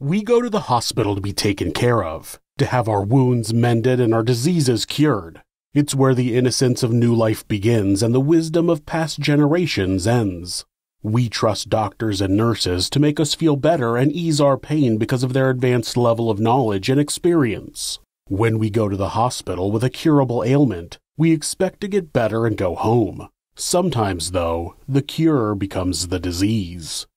We go to the hospital to be taken care of, to have our wounds mended and our diseases cured. It's where the innocence of new life begins and the wisdom of past generations ends. We trust doctors and nurses to make us feel better and ease our pain because of their advanced level of knowledge and experience. When we go to the hospital with a curable ailment, we expect to get better and go home. Sometimes, though, the cure becomes the disease.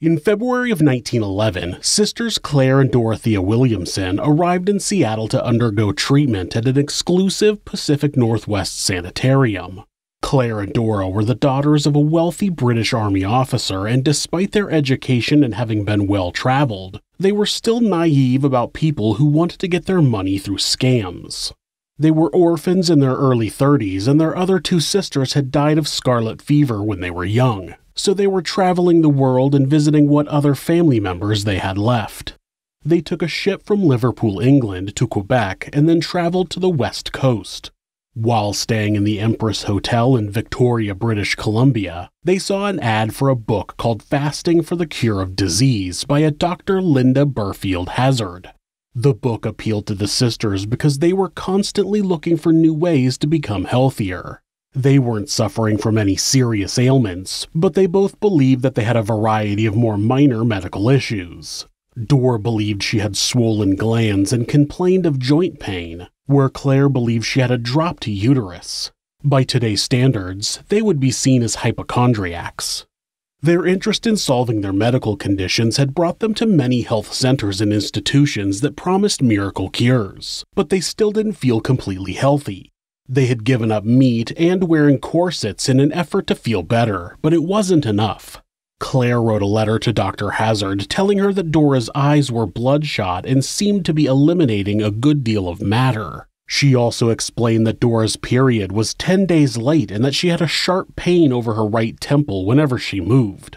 In February of 1911, sisters Claire and Dorothea Williamson arrived in Seattle to undergo treatment at an exclusive Pacific Northwest sanitarium. Claire and Dora were the daughters of a wealthy British Army officer, and despite their education and having been well-traveled, they were still naive about people who wanted to get their money through scams. They were orphans in their early 30s, and their other two sisters had died of scarlet fever when they were young. So they were traveling the world and visiting what other family members they had left. They took a ship from Liverpool, England, to Quebec and then traveled to the West Coast. While staying in the Empress Hotel in Victoria, British Columbia, they saw an ad for a book called Fasting for the Cure of Disease by a Dr. Linda Burfield Hazzard. The book appealed to the sisters because they were constantly looking for new ways to become healthier. They weren't suffering from any serious ailments, but they both believed that they had a variety of more minor medical issues. Dora believed she had swollen glands and complained of joint pain, where Claire believed she had a dropped uterus. By today's standards, they would be seen as hypochondriacs. Their interest in solving their medical conditions had brought them to many health centers and institutions that promised miracle cures, but they still didn't feel completely healthy. They had given up meat and wearing corsets in an effort to feel better, but it wasn't enough. Claire wrote a letter to Dr. Hazzard telling her that Dora's eyes were bloodshot and seemed to be eliminating a good deal of matter. She also explained that Dora's period was 10 days late and that she had a sharp pain over her right temple whenever she moved.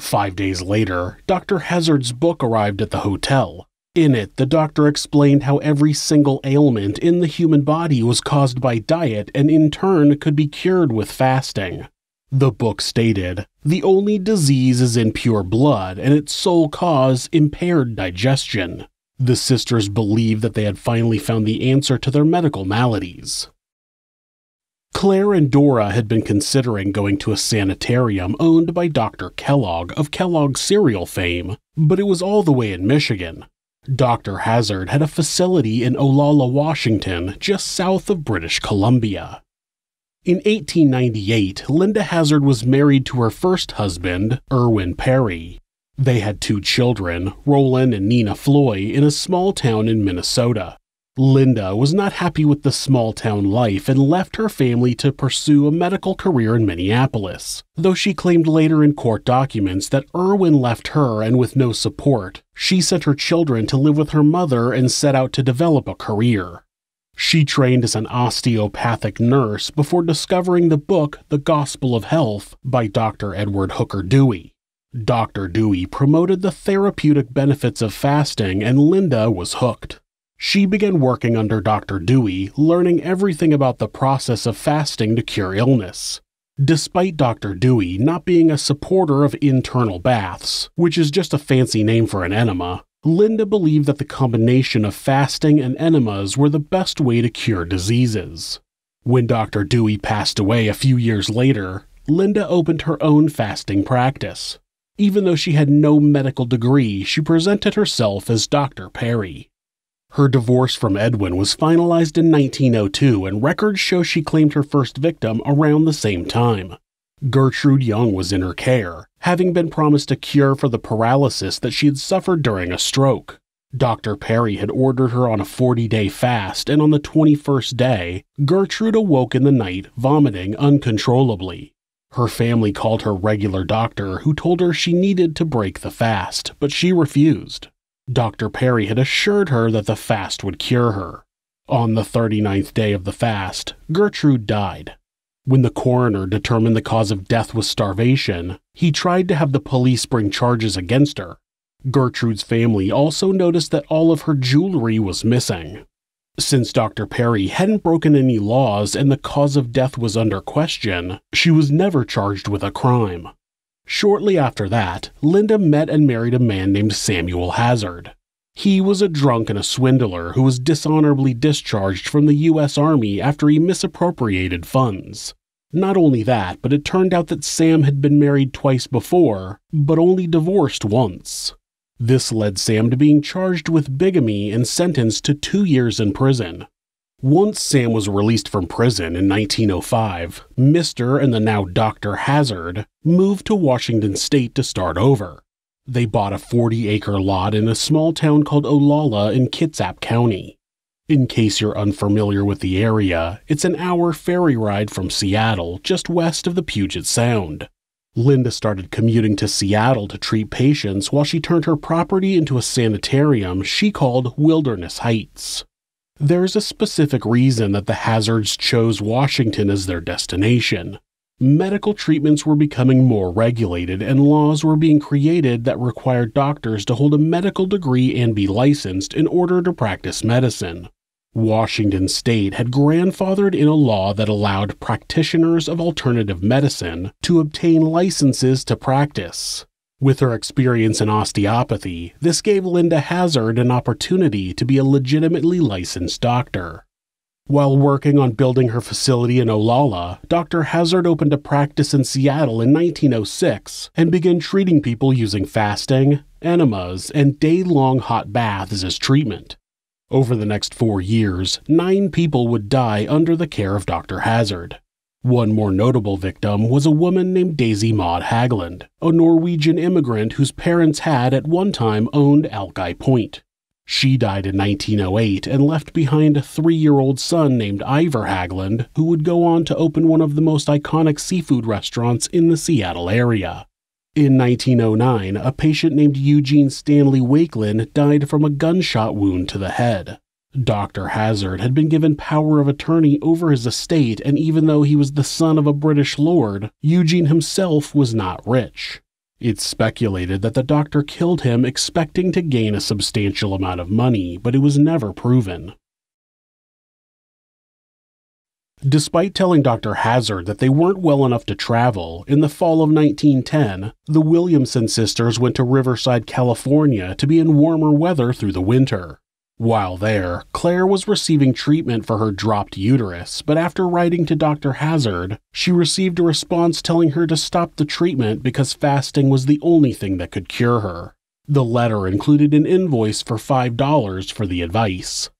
5 days later, Dr. Hazzard's book arrived at the hotel. In it, the doctor explained how every single ailment in the human body was caused by diet and in turn could be cured with fasting. The book stated, "The only disease is in pure blood and its sole cause impaired digestion." The sisters believed that they had finally found the answer to their medical maladies. Claire and Dora had been considering going to a sanitarium owned by Dr. Kellogg of Kellogg's cereal fame, but it was all the way in Michigan. Dr. Hazzard had a facility in Olalla, Washington, just south of British Columbia. In 1898, Linda Hazzard was married to her first husband, Irwin Perry. They had two children, Roland and Nina Floyd, in a small town in Minnesota. Linda was not happy with the small-town life and left her family to pursue a medical career in Minneapolis, though she claimed later in court documents that Irwin left her and with no support, she sent her children to live with her mother and set out to develop a career. She trained as an osteopathic nurse before discovering the book The Gospel of Health by Dr. Edward Hooker Dewey. Dr. Dewey promoted the therapeutic benefits of fasting and Linda was hooked. She began working under Dr. Dewey, learning everything about the process of fasting to cure illness. Despite Dr. Dewey not being a supporter of internal baths, which is just a fancy name for an enema, Linda believed that the combination of fasting and enemas were the best way to cure diseases. When Dr. Dewey passed away a few years later, Linda opened her own fasting practice. Even though she had no medical degree, she presented herself as Dr. Perry. Her divorce from Edwin was finalized in 1902, and records show she claimed her first victim around the same time. Gertrude Young was in her care, having been promised a cure for the paralysis that she had suffered during a stroke. Dr. Perry had ordered her on a 40-day fast, and on the 21st day, Gertrude awoke in the night, vomiting uncontrollably. Her family called her regular doctor, who told her she needed to break the fast, but she refused. Dr. Perry had assured her that the fast would cure her. On the 39th day of the fast, Gertrude died. When the coroner determined the cause of death was starvation, he tried to have the police bring charges against her. Gertrude's family also noticed that all of her jewelry was missing. Since Dr. Perry hadn't broken any laws and the cause of death was under question, she was never charged with a crime. Shortly after that, Linda met and married a man named Samuel Hazzard. He was a drunk and a swindler who was dishonorably discharged from the U.S. Army after he misappropriated funds. Not only that, but it turned out that Sam had been married twice before, but only divorced once. This led Sam to being charged with bigamy and sentenced to 2 years in prison. Once Sam was released from prison in 1905, Mr. and the now Dr. Hazzard moved to Washington State to start over. They bought a 40-acre lot in a small town called Olalla in Kitsap County. In case you're unfamiliar with the area, it's an hour ferry ride from Seattle, just west of the Puget Sound. Linda started commuting to Seattle to treat patients while she turned her property into a sanitarium she called Wilderness Heights. There's a specific reason that the Hazzards chose Washington as their destination. Medical treatments were becoming more regulated and laws were being created that required doctors to hold a medical degree and be licensed in order to practice medicine. Washington State had grandfathered in a law that allowed practitioners of alternative medicine to obtain licenses to practice. With her experience in osteopathy, this gave Linda Hazzard an opportunity to be a legitimately licensed doctor. While working on building her facility in Olalla, Dr. Hazzard opened a practice in Seattle in 1906 and began treating people using fasting, enemas, and day-long hot baths as treatment. Over the next 4 years, 9 people would die under the care of Dr. Hazzard. One more notable victim was a woman named Daisy Maud Haglund, a Norwegian immigrant whose parents had at one time owned Alki Point. She died in 1908 and left behind a 3-year-old son named Ivor Haglund, who would go on to open one of the most iconic seafood restaurants in the Seattle area. In 1909, a patient named Eugene Stanley Wakeland died from a gunshot wound to the head. Dr. Hazzard had been given power of attorney over his estate, and even though he was the son of a British lord, Eugene himself was not rich. It's speculated that the doctor killed him expecting to gain a substantial amount of money, but it was never proven. Despite telling Dr. Hazzard that they weren't well enough to travel, in the fall of 1910, the Williamson sisters went to Riverside, California to be in warmer weather through the winter. While there, Claire was receiving treatment for her dropped uterus, but after writing to Dr. Hazzard, she received a response telling her to stop the treatment because fasting was the only thing that could cure her. The letter included an invoice for $5 for the advice.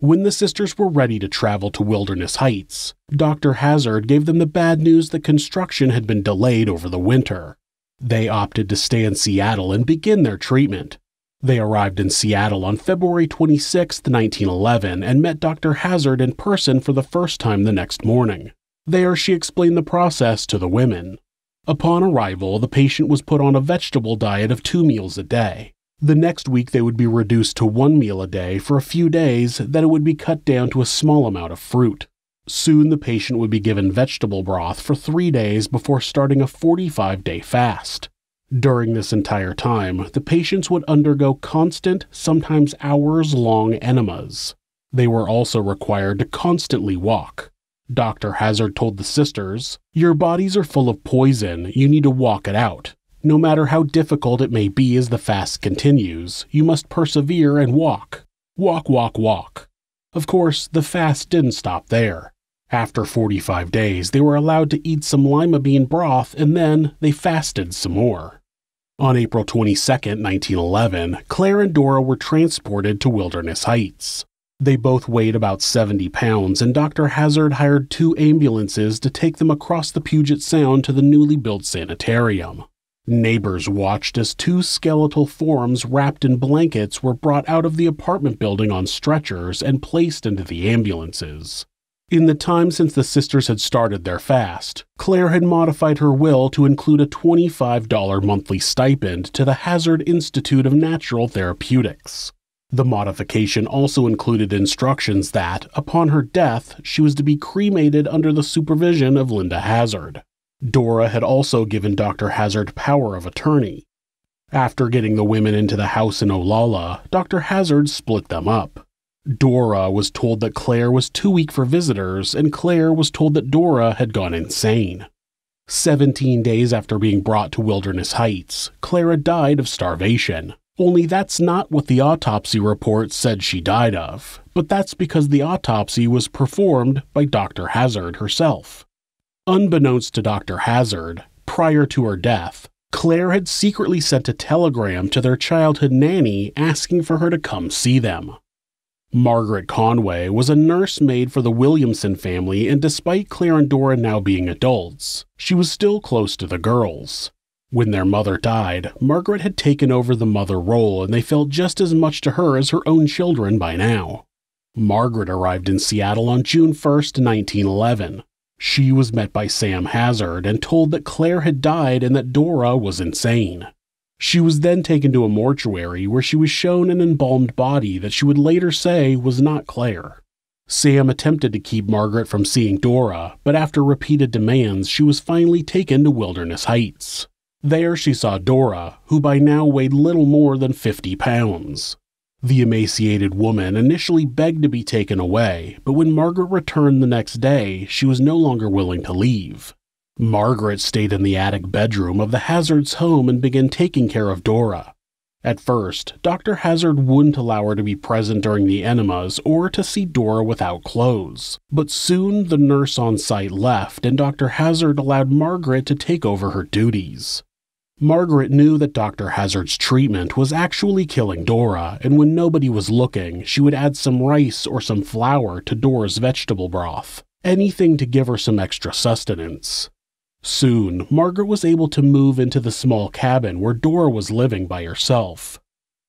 When the sisters were ready to travel to Wilderness Heights, Dr. Hazzard gave them the bad news that construction had been delayed over the winter. They opted to stay in Seattle and begin their treatment. They arrived in Seattle on February 26, 1911, and met Dr. Hazzard in person for the first time the next morning. There, she explained the process to the women. Upon arrival, the patient was put on a vegetable diet of 2 meals a day. The next week they would be reduced to 1 meal a day for a few days, then it would be cut down to a small amount of fruit. Soon the patient would be given vegetable broth for 3 days before starting a 45-day fast. During this entire time, the patients would undergo constant, sometimes hours-long enemas. They were also required to constantly walk. Dr. Hazzard told the sisters, "Your bodies are full of poison, you need to walk it out. No matter how difficult it may be as the fast continues, you must persevere and walk. Walk, walk, walk." Of course, the fast didn't stop there. After 45 days, they were allowed to eat some lima bean broth, and then they fasted some more. On April 22, 1911, Claire and Dora were transported to Wilderness Heights. They both weighed about 70 pounds, and Dr. Hazzard hired 2 ambulances to take them across the Puget Sound to the newly built sanitarium. Neighbors watched as 2 skeletal forms wrapped in blankets were brought out of the apartment building on stretchers and placed into the ambulances. In the time since the sisters had started their fast, Claire had modified her will to include a $25 monthly stipend to the Hazzard Institute of Natural Therapeutics. The modification also included instructions that, upon her death, she was to be cremated under the supervision of Linda Hazzard. Dora had also given Dr. Hazzard power of attorney. After getting the women into the house in Olalla, Dr. Hazzard split them up. Dora was told that Claire was too weak for visitors, and Claire was told that Dora had gone insane. 17 days after being brought to Wilderness Heights, Clara died of starvation. Only that's not what the autopsy report said she died of, but that's because the autopsy was performed by Dr. Hazzard herself. Unbeknownst to Dr. Hazzard, prior to her death, Claire had secretly sent a telegram to their childhood nanny asking for her to come see them. Margaret Conway was a nursemaid for the Williamson family, and despite Claire and Dora now being adults, she was still close to the girls. When their mother died, Margaret had taken over the mother role, and they felt just as much to her as her own children by now. Margaret arrived in Seattle on June 1, 1911. She was met by Sam Hazzard and told that Claire had died and that Dora was insane. She was then taken to a mortuary where she was shown an embalmed body that she would later say was not Claire. Sam attempted to keep Margaret from seeing Dora, but after repeated demands, she was finally taken to Wilderness Heights. There she saw Dora, who by now weighed little more than 50 pounds. The emaciated woman initially begged to be taken away, but when Margaret returned the next day, she was no longer willing to leave. Margaret stayed in the attic bedroom of the Hazzards' home and began taking care of Dora. At first, Dr. Hazzard wouldn't allow her to be present during the enemas or to see Dora without clothes, but soon the nurse on site left and Dr. Hazzard allowed Margaret to take over her duties. Margaret knew that Dr. Hazzard's treatment was actually killing Dora, and when nobody was looking, she would add some rice or some flour to Dora's vegetable broth, anything to give her some extra sustenance. Soon, Margaret was able to move into the small cabin where Dora was living by herself.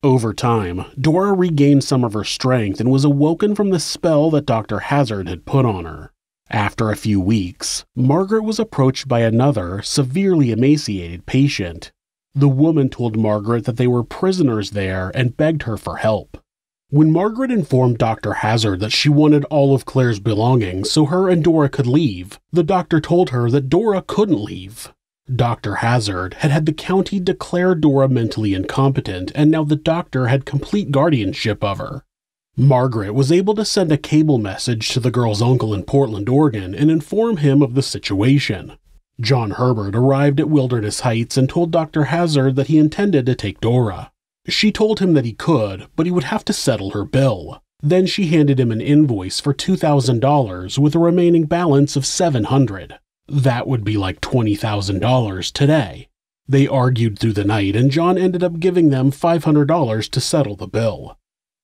Over time, Dora regained some of her strength and was awoken from the spell that Dr. Hazzard had put on her. After a few weeks, Margaret was approached by another, severely emaciated patient. The woman told Margaret that they were prisoners there and begged her for help. When Margaret informed Dr. Hazzard that she wanted all of Claire's belongings so her and Dora could leave, the doctor told her that Dora couldn't leave. Dr. Hazzard had had the county declare Dora mentally incompetent, and now the doctor had complete guardianship of her. Margaret was able to send a cable message to the girl's uncle in Portland, Oregon, and inform him of the situation. John Herbert arrived at Wilderness Heights and told Dr. Hazzard that he intended to take Dora. She told him that he could, but he would have to settle her bill. Then she handed him an invoice for $2,000 with a remaining balance of $700. That would be like $20,000 today. They argued through the night, and John ended up giving them $500 to settle the bill.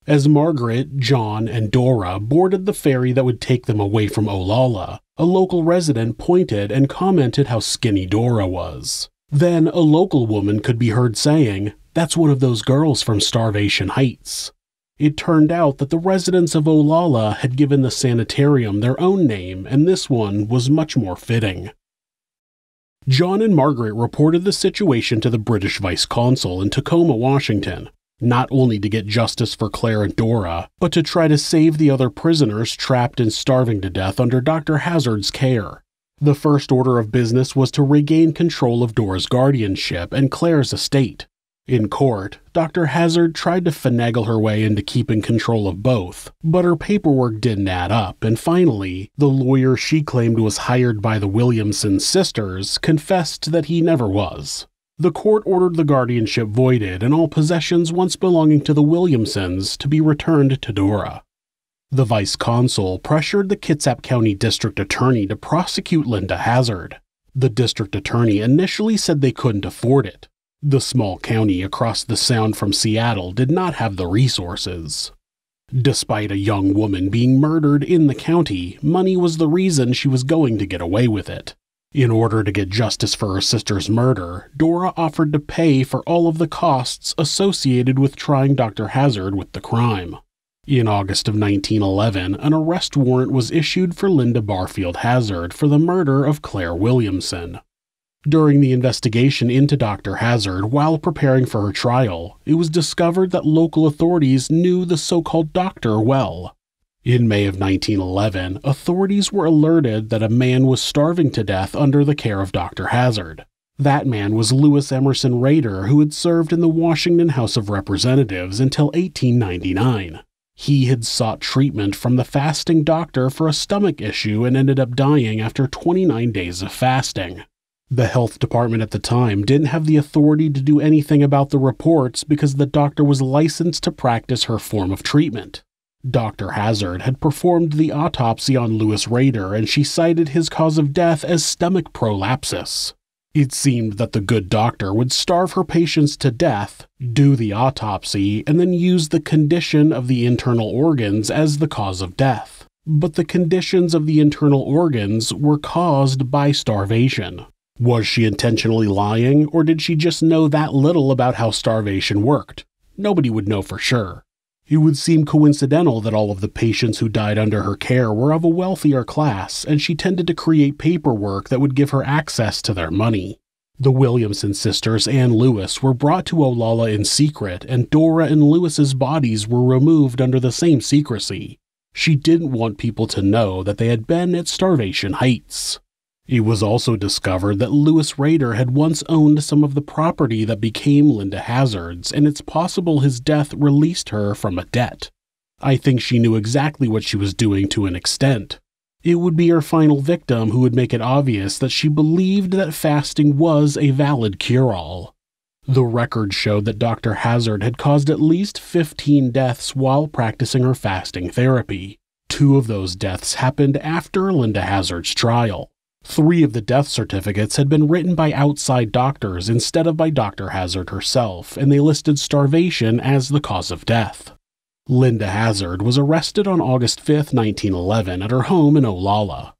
As Margaret, John, and Dora boarded the ferry that would take them away from Olalla, a local resident pointed and commented how skinny Dora was. Then a local woman could be heard saying, "That's one of those girls from Starvation Heights." It turned out that the residents of Olalla had given the sanitarium their own name, and this one was much more fitting. John and Margaret reported the situation to the British Vice Consul in Tacoma, Washington, not only to get justice for Claire and Dora, but to try to save the other prisoners trapped and starving to death under Dr. Hazzard's care. The first order of business was to regain control of Dora's guardianship and Claire's estate. In court, Dr. Hazzard tried to finagle her way into keeping control of both, but her paperwork didn't add up, and finally, the lawyer she claimed was hired by the Williamson sisters confessed that he never was. The court ordered the guardianship voided and all possessions once belonging to the Williamsons to be returned to Dora. The vice consul pressured the Kitsap County district attorney to prosecute Linda Hazzard. The district attorney initially said they couldn't afford it. The small county across the sound from Seattle did not have the resources. Despite a young woman being murdered in the county, money was the reason she was going to get away with it. In order to get justice for her sister's murder, Dora offered to pay for all of the costs associated with trying Dr. Hazzard with the crime. In August of 1911, an arrest warrant was issued for Linda Burfield Hazzard for the murder of Claire Williamson. During the investigation into Dr. Hazzard while preparing for her trial, it was discovered that local authorities knew the so-called doctor well. In May of 1911, authorities were alerted that a man was starving to death under the care of Dr. Hazzard. That man was Lewis Emerson Rader, who had served in the Washington House of Representatives until 1899. He had sought treatment from the fasting doctor for a stomach issue and ended up dying after 29 days of fasting. The health department at the time didn't have the authority to do anything about the reports because the doctor was licensed to practice her form of treatment. Dr. Hazzard had performed the autopsy on Lewis Rader, and she cited his cause of death as stomach prolapsus. It seemed that the good doctor would starve her patients to death, do the autopsy, and then use the condition of the internal organs as the cause of death. But the conditions of the internal organs were caused by starvation. Was she intentionally lying, or did she just know that little about how starvation worked? Nobody would know for sure. It would seem coincidental that all of the patients who died under her care were of a wealthier class, and she tended to create paperwork that would give her access to their money. The Williamson sisters and Lewis were brought to Olalla in secret, and Dora and Lewis's bodies were removed under the same secrecy. She didn't want people to know that they had been at Starvation Heights. It was also discovered that Lewis Rader had once owned some of the property that became Linda Hazzard's, and it's possible his death released her from a debt. I think she knew exactly what she was doing to an extent. It would be her final victim who would make it obvious that she believed that fasting was a valid cure-all. The record showed that Dr. Hazzard had caused at least 15 deaths while practicing her fasting therapy. 2 of those deaths happened after Linda Hazzard's trial. 3 of the death certificates had been written by outside doctors instead of by Dr. Hazzard herself, and they listed starvation as the cause of death. Linda Hazzard was arrested on August 5, 1911, at her home in Olalla.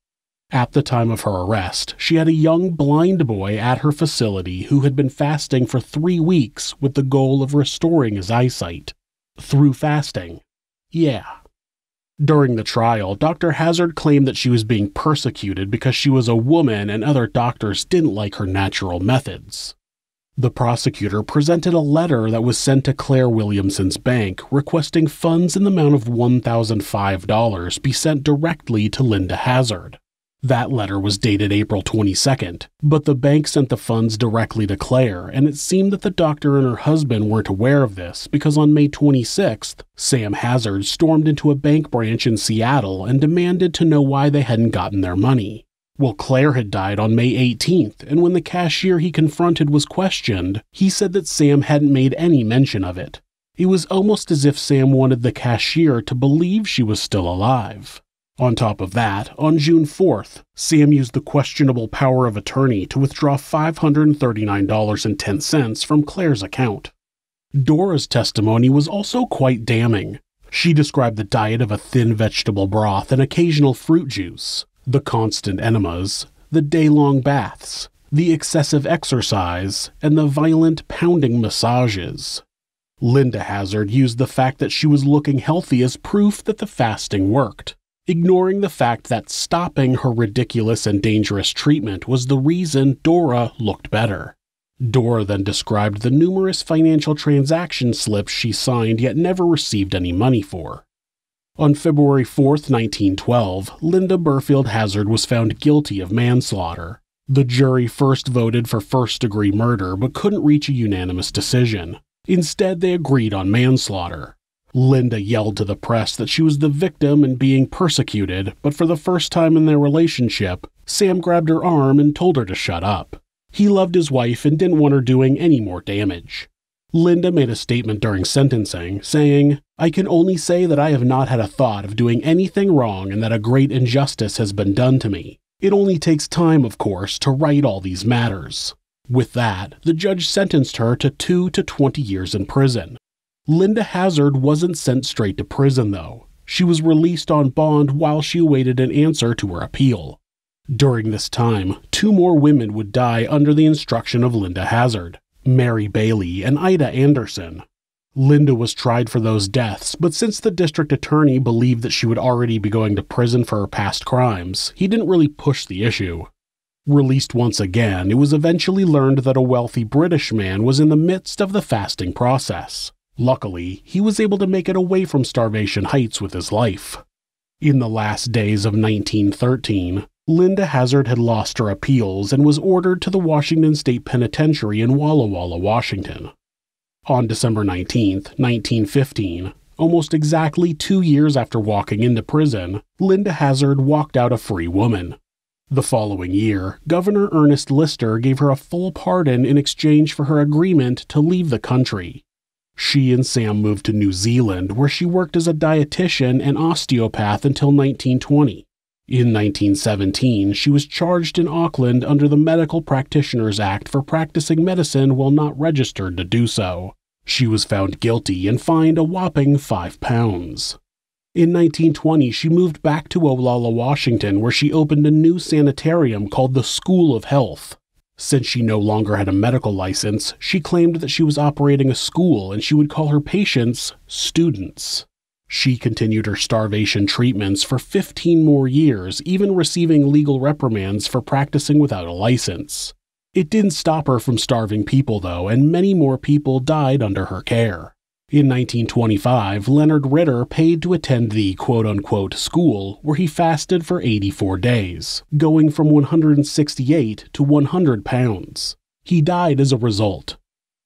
At the time of her arrest, she had a young blind boy at her facility who had been fasting for 3 weeks with the goal of restoring his eyesight. Through fasting. Yeah. During the trial, Dr. Hazzard claimed that she was being persecuted because she was a woman and other doctors didn't like her natural methods. The prosecutor presented a letter that was sent to Claire Williamson's bank requesting funds in the amount of $1,005 be sent directly to Linda Hazzard. That letter was dated April 22nd, but the bank sent the funds directly to Claire, and it seemed that the doctor and her husband weren't aware of this because on May 26th, Sam Hazzard stormed into a bank branch in Seattle and demanded to know why they hadn't gotten their money. Well, Claire had died on May 18th, and when the cashier he confronted was questioned, he said that Sam hadn't made any mention of it. It was almost as if Sam wanted the cashier to believe she was still alive. On top of that, on June 4th, Sam used the questionable power of attorney to withdraw $539.10 from Claire's account. Dora's testimony was also quite damning. She described the diet of a thin vegetable broth and occasional fruit juice, the constant enemas, the day-long baths, the excessive exercise, and the violent pounding massages. Linda Hazzard used the fact that she was looking healthy as proof that the fasting worked, ignoring the fact that stopping her ridiculous and dangerous treatment was the reason Dora looked better. Dora then described the numerous financial transaction slips she signed yet never received any money for. On February 4, 1912, Linda Burfield Hazzard was found guilty of manslaughter. The jury first voted for first-degree murder but couldn't reach a unanimous decision. Instead, they agreed on manslaughter. Linda yelled to the press that she was the victim and being persecuted, but for the first time in their relationship, Sam grabbed her arm and told her to shut up. He loved his wife and didn't want her doing any more damage. Linda made a statement during sentencing, saying, "I can only say that I have not had a thought of doing anything wrong and that a great injustice has been done to me. It only takes time, of course, to right all these matters." With that, the judge sentenced her to 2 to 20 years in prison. Linda Hazzard wasn't sent straight to prison, though. She was released on bond while she awaited an answer to her appeal. During this time, 2 more women would die under the instruction of Linda Hazzard, Mary Bailey and Ida Anderson. Linda was tried for those deaths, but since the district attorney believed that she would already be going to prison for her past crimes, he didn't really push the issue. Released once again, it was eventually learned that a wealthy British man was in the midst of the fasting process. Luckily, he was able to make it away from Starvation Heights with his life. In the last days of 1913, Linda Hazzard had lost her appeals and was ordered to the Washington State Penitentiary in Walla Walla, Washington. On December 19, 1915, almost exactly 2 years after walking into prison, Linda Hazzard walked out a free woman. The following year, Governor Ernest Lister gave her a full pardon in exchange for her agreement to leave the country. She and Sam moved to New Zealand, where she worked as a dietitian and osteopath until 1920. In 1917, she was charged in Auckland under the Medical Practitioners Act for practicing medicine while not registered to do so. She was found guilty and fined a whopping £5. In 1920, she moved back to Olalla, Washington, where she opened a new sanitarium called the School of Health. Since she no longer had a medical license, she claimed that she was operating a school and she would call her patients students. She continued her starvation treatments for 15 more years, even receiving legal reprimands for practicing without a license. It didn't stop her from starving people, though, and many more people died under her care. In 1925, Leonard Ritter paid to attend the quote-unquote school, where he fasted for 84 days, going from 168 to 100 pounds. He died as a result.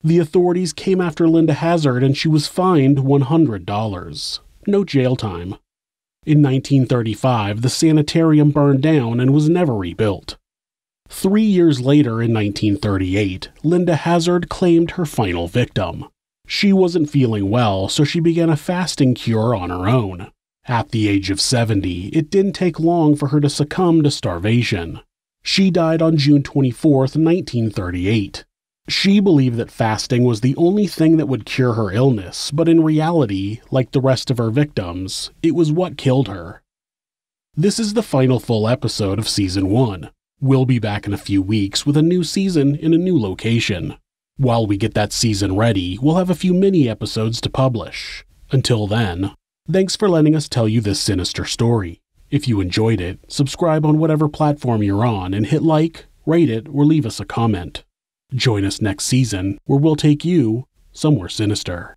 The authorities came after Linda Hazzard and she was fined $100. No jail time. In 1935, the sanitarium burned down and was never rebuilt. 3 years later, in 1938, Linda Hazzard claimed her final victim. She wasn't feeling well, so she began a fasting cure on her own. At the age of 70, it didn't take long for her to succumb to starvation. She died on June 24, 1938. She believed that fasting was the only thing that would cure her illness, but in reality, like the rest of her victims, it was what killed her. This is the final full episode of Season 1. We'll be back in a few weeks with a new season in a new location. While we get that season ready, we'll have a few mini-episodes to publish. Until then, thanks for letting us tell you this sinister story. If you enjoyed it, subscribe on whatever platform you're on and hit like, rate it, or leave us a comment. Join us next season, where we'll take you somewhere sinister.